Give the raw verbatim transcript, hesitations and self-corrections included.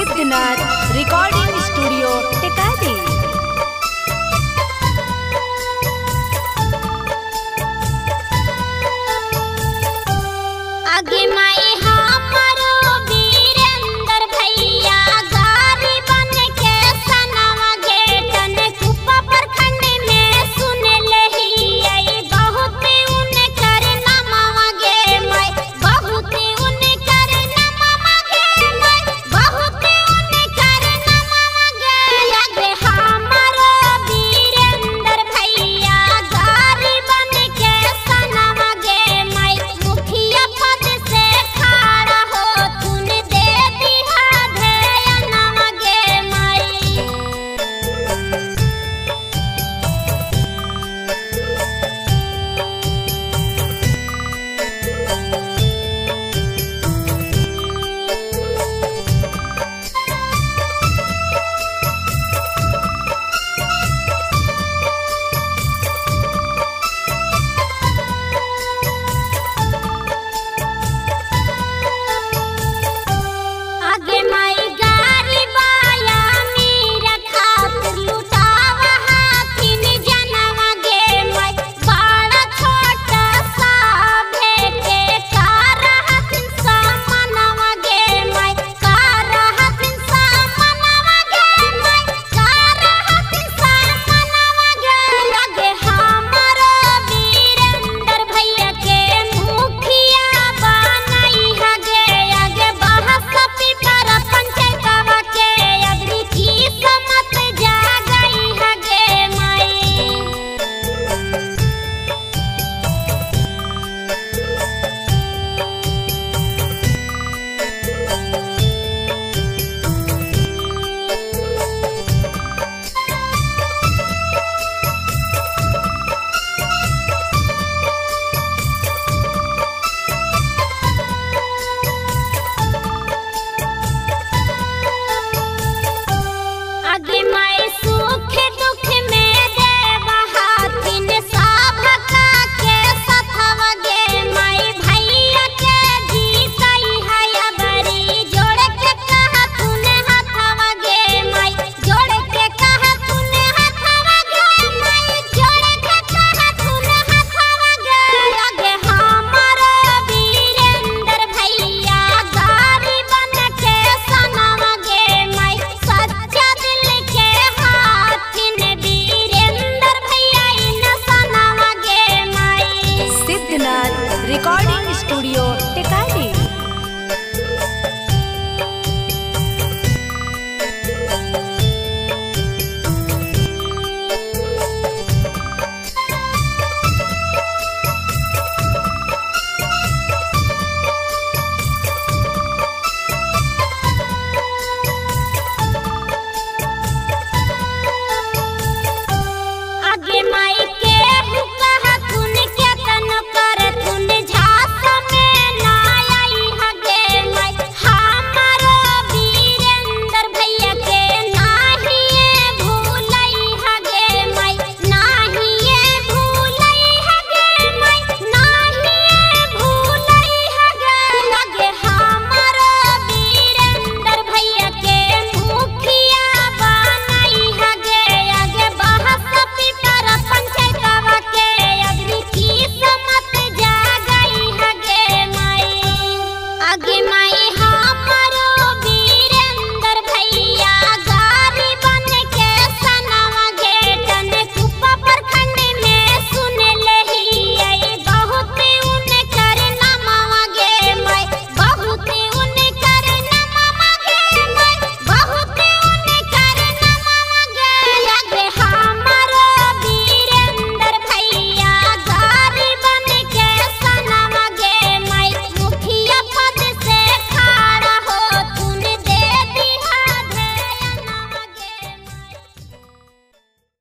Siddhnath recording.